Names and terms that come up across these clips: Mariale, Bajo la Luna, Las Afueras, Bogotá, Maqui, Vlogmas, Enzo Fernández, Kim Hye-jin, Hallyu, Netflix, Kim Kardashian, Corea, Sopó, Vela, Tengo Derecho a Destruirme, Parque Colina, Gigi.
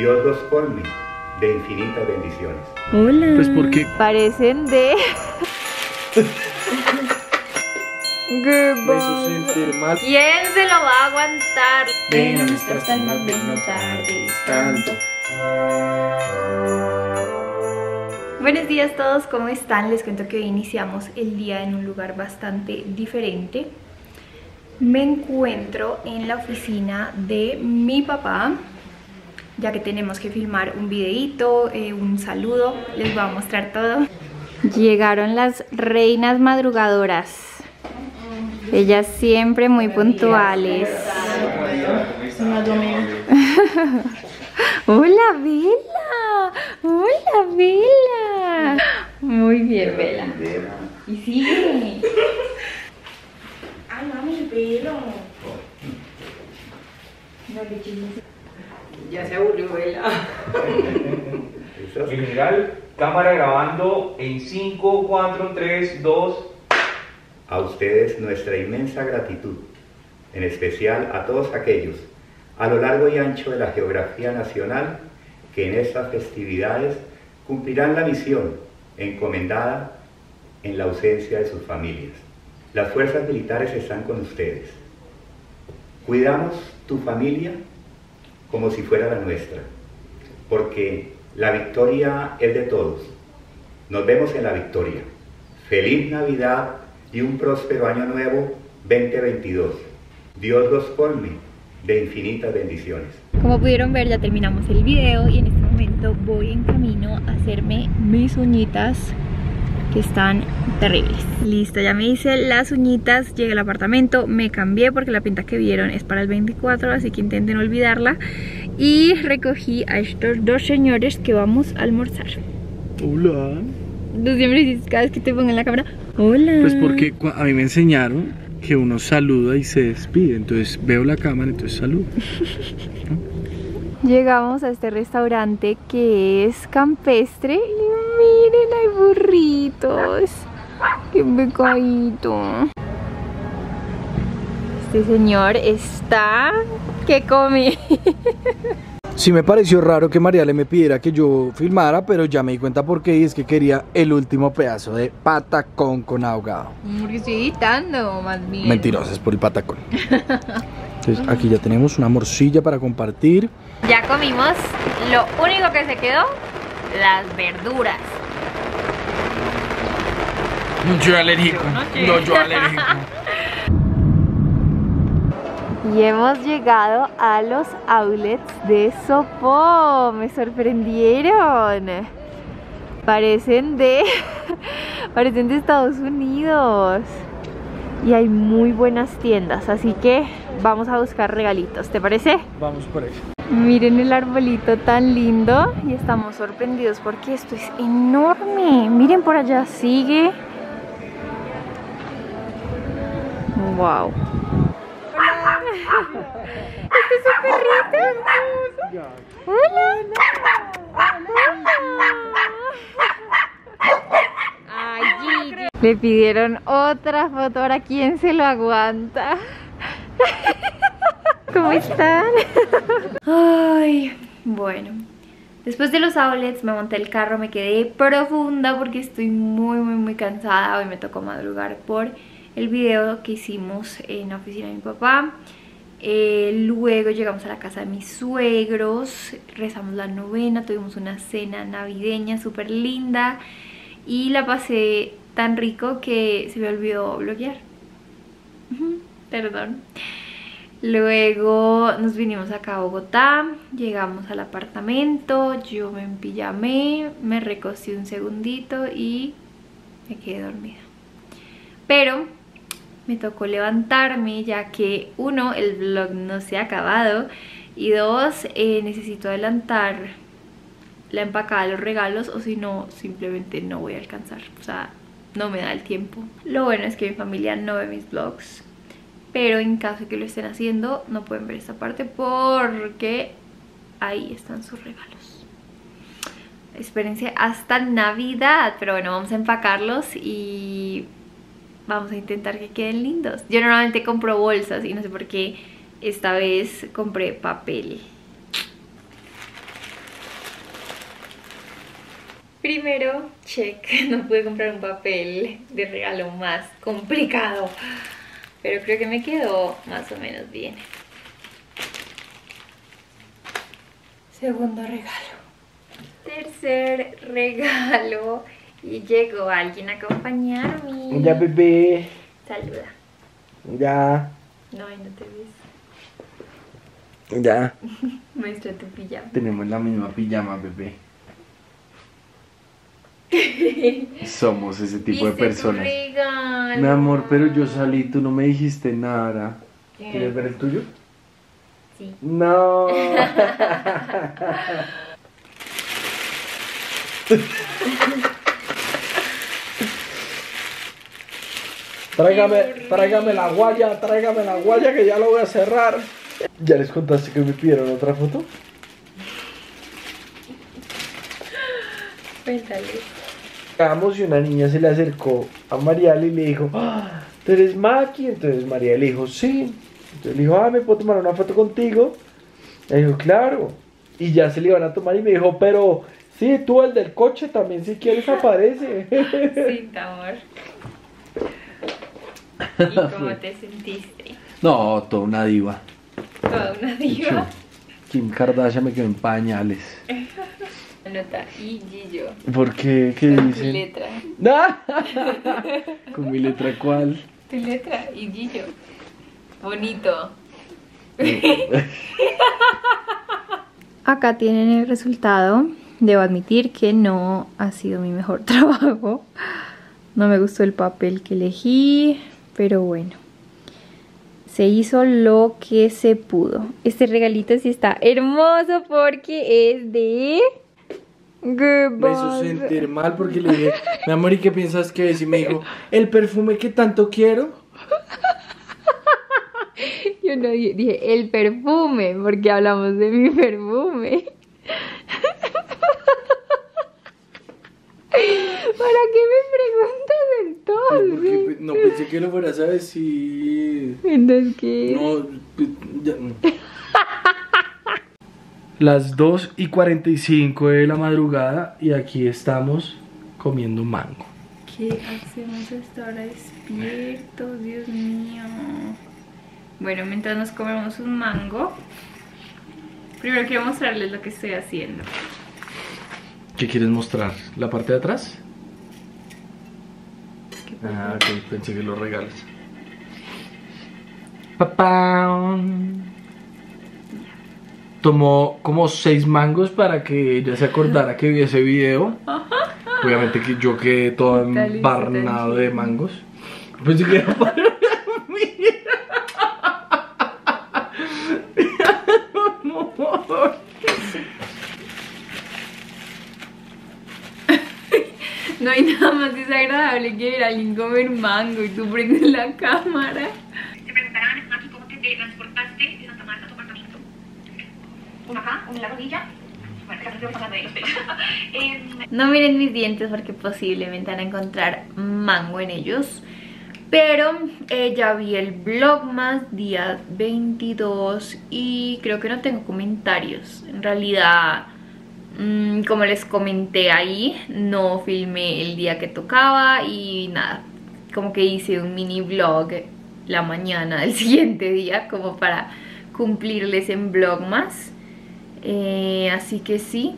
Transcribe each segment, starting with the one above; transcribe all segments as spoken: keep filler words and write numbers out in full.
Dios los colme de infinitas bendiciones. Hola. Pues porque parecen de... Goodbye. ¿Quién se lo va a aguantar? Ven a nuestras almas, ven no tardes tanto. Buenos días a todos, ¿cómo están? Les cuento que hoy iniciamos el día en un lugar bastante diferente. Me encuentro en la oficina de mi papá, ya que tenemos que filmar un videíto, eh, un saludo. Les voy a mostrar todo. Llegaron las reinas madrugadoras. Ellas siempre muy puntuales. ¡Hola, Vela! ¡Hola, Vela! Muy bien, Vela. Y sigue. ¡Ay, mami, el pelo! Ya se aburrió, Vela. General, cámara grabando en cinco, cuatro, tres, dos... A ustedes nuestra inmensa gratitud, en especial a todos aquellos a lo largo y ancho de la geografía nacional que en estas festividades cumplirán la misión encomendada en la ausencia de sus familias. Las fuerzas militares están con ustedes. Cuidamos tu familia como si fuera la nuestra, porque la victoria es de todos. Nos vemos en la victoria. Feliz Navidad y un próspero año nuevo veinte veintidós. Dios los colme de infinitas bendiciones. Como pudieron ver, ya terminamos el video y en este momento voy en camino a hacerme mis uñitas, que están terribles. Listo, ya me hice las uñitas, llegué al apartamento, me cambié porque la pinta que vieron es para el veinticuatro, así que intenten olvidarla. Y recogí a estos dos señores que vamos a almorzar. Hola. Tú siempre dices cada vez que te pongo en la cámara, hola. Pues porque a mí me enseñaron que uno saluda y se despide, entonces veo la cámara, entonces saludo. Llegamos a este restaurante que es campestre. Miren, hay burritos. ¡Qué pecadito! Este señor está... que come. Sí me pareció raro que Mariale me pidiera que yo filmara, pero ya me di cuenta por qué, y es que quería el último pedazo de patacón con ahogado. Porque estoy editando, más bien. Mentirosa, es por el patacón. Entonces aquí ya tenemos una morcilla para compartir. Ya comimos, lo único que se quedó, las verduras. Yo alérgico, no yo alérgico. Y hemos llegado a los outlets de Sopó. Me sorprendieron. Parecen de... parecen de Estados Unidos. Y hay muy buenas tiendas, así que vamos a buscar regalitos, ¿te parece? Vamos por eso. Miren el arbolito tan lindo. Y estamos sorprendidos porque esto es enorme. Miren, por allá sigue. Wow. ¿Este es un perrito? ¡Hola! ¡Ay, Gigi! Le pidieron otra foto, ahora ¿quién se lo aguanta? ¿Cómo están? Ay, bueno, después de los outlets me monté el carro, me quedé profunda porque estoy muy, muy, muy cansada. Hoy me tocó madrugar por... el video que hicimos en la oficina de mi papá. Eh, luego llegamos a la casa de mis suegros, rezamos la novena, tuvimos una cena navideña súper linda y la pasé tan rico que se me olvidó bloquear. Perdón. Luego nos vinimos acá a Bogotá, llegamos al apartamento, yo me empijamé, me recosté un segundito y me quedé dormida. Pero... me tocó levantarme ya que, uno, el vlog no se ha acabado y dos, eh, necesito adelantar la empacada de los regalos o si no, simplemente no voy a alcanzar, o sea, no me da el tiempo. Lo bueno es que mi familia no ve mis vlogs, pero en caso de que lo estén haciendo, no pueden ver esta parte porque ahí están sus regalos. Espérense hasta Navidad, pero bueno, vamos a empacarlos y... vamos a intentar que queden lindos. Yo normalmente compro bolsas y no sé por qué esta vez compré papel. Primero, check, no pude comprar un papel de regalo más complicado, pero creo que me quedó más o menos bien. Segundo regalo. Tercer regalo. Y llegó alguien a acompañarme. Ya, bebé. Saluda. Ya. No, ahí no te ves. Ya. Muestra tu pijama. Tenemos la misma pijama, bebé. Somos ese tipo de personas. Mi amor, pero yo salí, tú no me dijiste nada. ¿Qué? ¿Quieres ver el tuyo? Sí. No. Tráigame, tráigame la guaya, tráigame la guaya que ya lo voy a cerrar. ¿Ya les contaste que me pidieron otra foto? Cuéntale. Acabamos y una niña se le acercó a Mariale y le dijo, ¡ah! ¿Tú eres Maki? Entonces Mariale le dijo, sí. Entonces le dijo, ah, ¿me puedo tomar una foto contigo? Le dijo, claro. Y ya se le iban a tomar y me dijo, pero sí, tú el del coche también, si quieres aparece. Sí, amor. ¿Y cómo te sentiste? No, toda una diva. ¿Toda una diva? Kim Kardashian me quedó en pañales. Nota y Gigi. ¿Por qué? ¿Qué dice? Con mi letra. ¿Con mi letra cuál? Tu letra y Gigi. Bonito. Acá tienen el resultado. Debo admitir que no ha sido mi mejor trabajo. No me gustó el papel que elegí, pero bueno, se hizo lo que se pudo. Este regalito sí está hermoso porque es de... Goodbye. Me hizo sentir mal porque le dije, mi amor, ¿y qué piensas que es? Y me dijo, el perfume que tanto quiero. Yo no dije, dije el perfume, porque hablamos de mi perfume. ¿Para qué me preguntas entonces? Porque no pensé que lo fueras a decir. ¿Entonces qué? No, ya no. Las dos y cuarenta y cinco de la madrugada y aquí estamos comiendo mango. ¿Qué hacemos hasta ahora despiertos? Dios mío. Bueno, mientras nos comemos un mango, primero quiero mostrarles lo que estoy haciendo. ¿Qué quieres mostrar? ¿La parte de atrás? Ah, okay, pensé que lo regalas. ¡Papam! Tomó como seis mangos para que ella se acordara que vi ese video. Obviamente que yo quedé todo embarnado de mangos. Pensé que era para mí. No, no, no. No hay nada más desagradable que ver a alguien comer mango y tú prendes la cámara. Te preguntarán, Maki, ¿cómo te transportaste de Santa Marta a tu apartamento? Una acá, una en la rodilla. Bueno, casi estoy pasando de los pelos. eh, No miren mis dientes porque posiblemente van a encontrar mango en ellos. Pero eh, ya vi el Vlogmas día veintidós y creo que no tengo comentarios. En realidad, mmm, como les comenté ahí, no filmé el día que tocaba y nada. Como que hice un mini vlog la mañana del siguiente día como para cumplirles en Vlogmas. Eh, así que sí,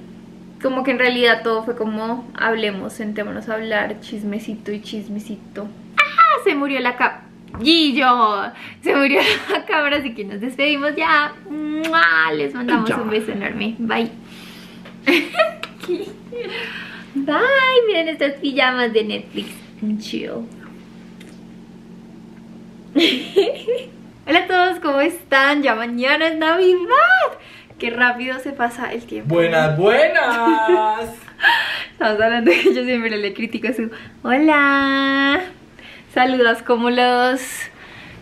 como que en realidad todo fue como hablemos, sentémonos a hablar, chismecito y chismecito. ¡Ah! Se murió la cámara. ¡Gillo! Se murió la cámara, así que nos despedimos ya. ¡Mua! Les mandamos ya un beso enorme. Bye. Bye. Miren estas pijamas de Netflix. Chill. Hola a todos, ¿cómo están? Ya mañana es Navidad. Qué rápido se pasa el tiempo. Buenas, buenas. Estamos hablando de que yo siempre le critico su hola. Saludos como los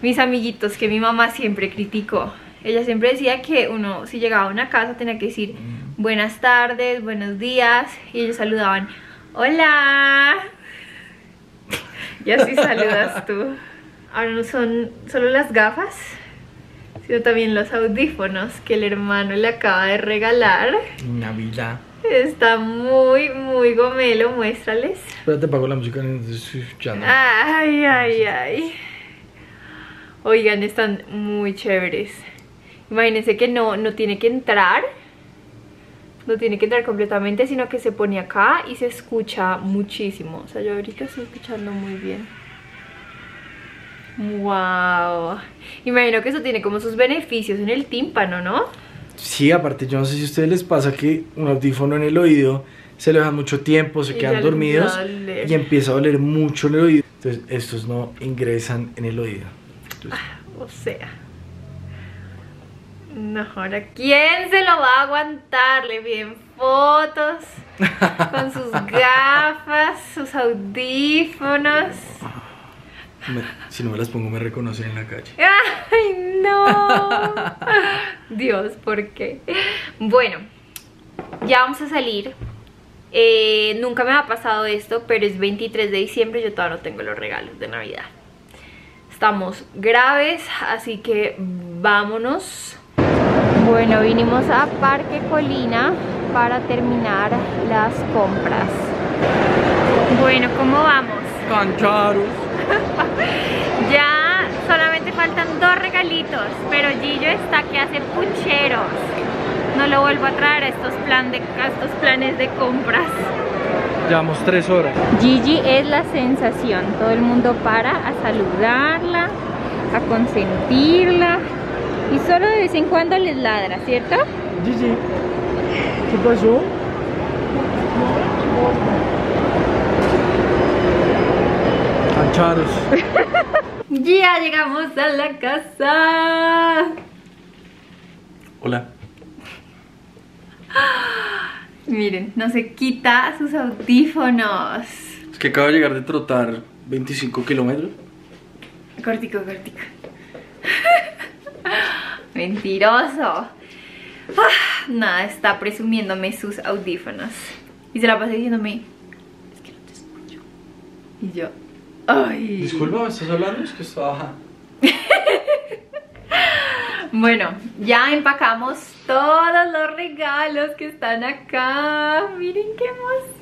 mis amiguitos que mi mamá siempre criticó. Ella siempre decía que uno, si llegaba a una casa, tenía que decir buenas tardes, buenos días. Y ellos saludaban, hola. Y así saludas tú. Ahora no son solo las gafas, Sino también los audífonos que el hermano le acaba de regalar. Navidad. Está muy, muy gomelo, muéstrales. Espérate, apago la música. Ya no. Ay, ay, ay. Oigan, están muy chéveres. Imagínense que no, no tiene que entrar. No tiene que entrar completamente, sino que se pone acá y se escucha muchísimo. O sea, yo ahorita estoy escuchando muy bien. ¡Wow! Imagino que eso tiene como sus beneficios en el tímpano, ¿no? Sí, aparte yo no sé si a ustedes les pasa que un audífono en el oído se lo dejan mucho tiempo, se quedan dormidos y empieza a doler mucho en el oído. Entonces estos no ingresan en el oído. Entonces... ah, o sea... no, ahora ¿quién se lo va a aguantar? Le piden fotos con sus gafas, sus audífonos. Me, si no me las pongo me reconocen en la calle. ¡Ay, no! Dios, ¿por qué? Bueno, ya vamos a salir. eh, Nunca me ha pasado esto, pero es veintitrés de diciembre y yo todavía no tengo los regalos de Navidad. Estamos graves, así que vámonos. Bueno, vinimos a Parque Colina para terminar las compras. Bueno, ¿cómo vamos? Tan caros. Ya solamente faltan dos regalitos, pero Gillo está que hace pucheros. No lo vuelvo a traer a estos, plan de, a estos planes de compras. Llevamos tres horas. Gigi es la sensación. Todo el mundo para a saludarla, a consentirla. Y solo de vez en cuando les ladra, ¿cierto? Gigi, ¿qué pasó? Ancharos. Ya llegamos a la casa. Hola. Miren, no se quita sus audífonos. Es que acabo de llegar de trotar veinticinco kilómetros. Cortico, cortico. Mentiroso. Ah, nada, está presumiéndome sus audífonos. Y se la pasé diciéndome, es que no te escucho. Y yo, ay. Disculpa, ¿me estás hablando? Es que está baja. Bueno, ya empacamos todos los regalos que están acá. Miren qué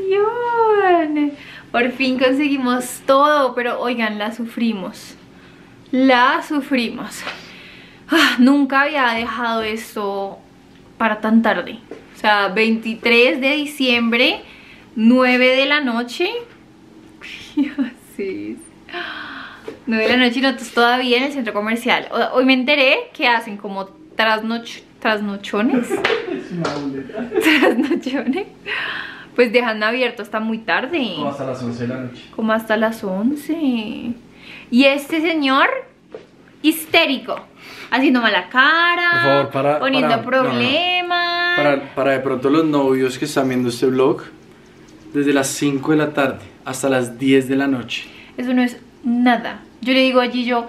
emoción. Por fin conseguimos todo, pero oigan, la sufrimos. La sufrimos. Ah, nunca había dejado esto para tan tarde. O sea, veintitrés de diciembre, nueve de la noche. Así es. nueve de la noche y nosotros todavía en el centro comercial. Hoy me enteré que hacen como trasnoch trasnochones. Trasnochones. Pues dejan abierto hasta muy tarde. Como hasta las once de la noche. Como hasta las once. Y este señor... histérico, haciendo mala cara. Por favor, para, poniendo para, problemas. No, no, no. Para, para de pronto los novios que están viendo este vlog, desde las cinco de la tarde hasta las diez de la noche. Eso no es nada. Yo le digo a Gillo,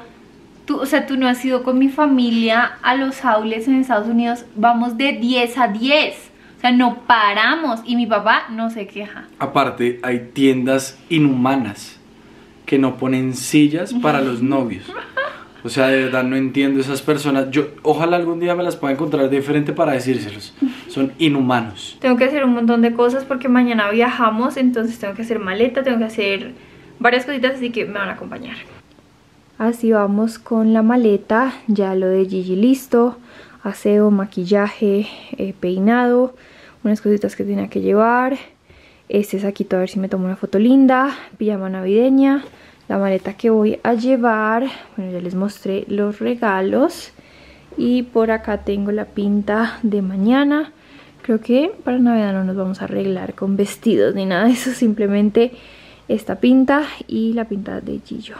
tú, o sea, tú no has ido con mi familia a los outlets en Estados Unidos. Vamos de diez a diez. O sea, no paramos. Y mi papá no se queja. Aparte, hay tiendas inhumanas que no ponen sillas para los novios. O sea, de verdad no entiendo esas personas. Yo, ojalá algún día me las pueda encontrar de frente para decírselos. Son inhumanos. Tengo que hacer un montón de cosas porque mañana viajamos. Entonces tengo que hacer maleta, tengo que hacer varias cositas, así que me van a acompañar. Así vamos con la maleta. Ya lo de Gigi listo. Aseo, maquillaje, eh, peinado. Unas cositas que tenía que llevar. Este saquito, a ver si me tomo una foto linda. Pijama navideña. La maleta que voy a llevar, bueno, ya les mostré los regalos. Y por acá tengo la pinta de mañana. Creo que para Navidad no nos vamos a arreglar con vestidos ni nada de eso. Simplemente esta pinta y la pinta de Gillo.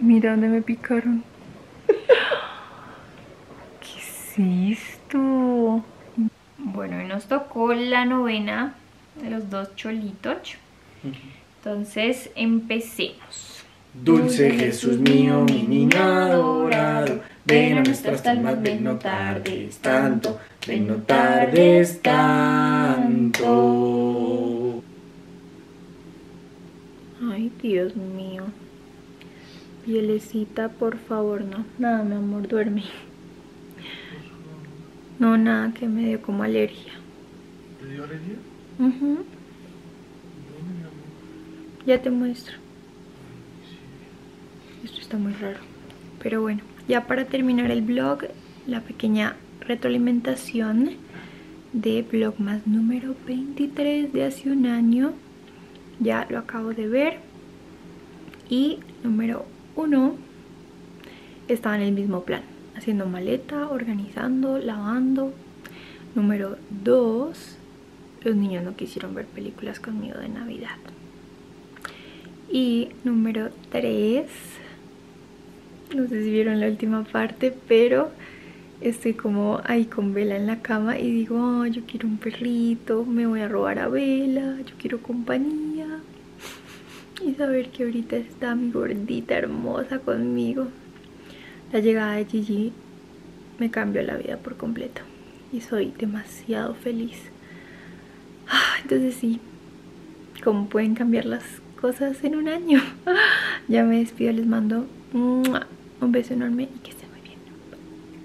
Mira dónde me picaron. ¿Qué es esto? Bueno, y nos tocó la novena de los dos cholitos. Entonces empecemos. Dulce Jesús mío, mi niño adorado, ven a nuestras almas, ven no tardes tanto, ven no tardes tanto. Ay, Dios mío. Pielecita, por favor, no. Nada, mi amor, duerme. No, nada, que me dio como alergia. ¿Te dio alergia? Uh-huh. ¿Dónde, mi amor? Ya te muestro. Sí. Esto está muy raro. Pero bueno, ya para terminar el vlog, la pequeña retroalimentación de Vlogmas número veintitrés de hace un año. Ya lo acabo de ver. Y número uno, estaba en el mismo plan, haciendo maleta, organizando, lavando. Número dos, los niños no quisieron ver películas conmigo de Navidad. Y número tres, no sé si vieron la última parte, pero estoy como ahí con Vela en la cama y digo, oh, yo quiero un perrito, me voy a robar a Vela, yo quiero compañía. Y saber que ahorita está mi gordita hermosa conmigo. La llegada de Gigi me cambió la vida por completo y soy demasiado feliz. Entonces sí, como pueden cambiar las cosas en un año. Ya me despido, les mando un beso enorme y que estén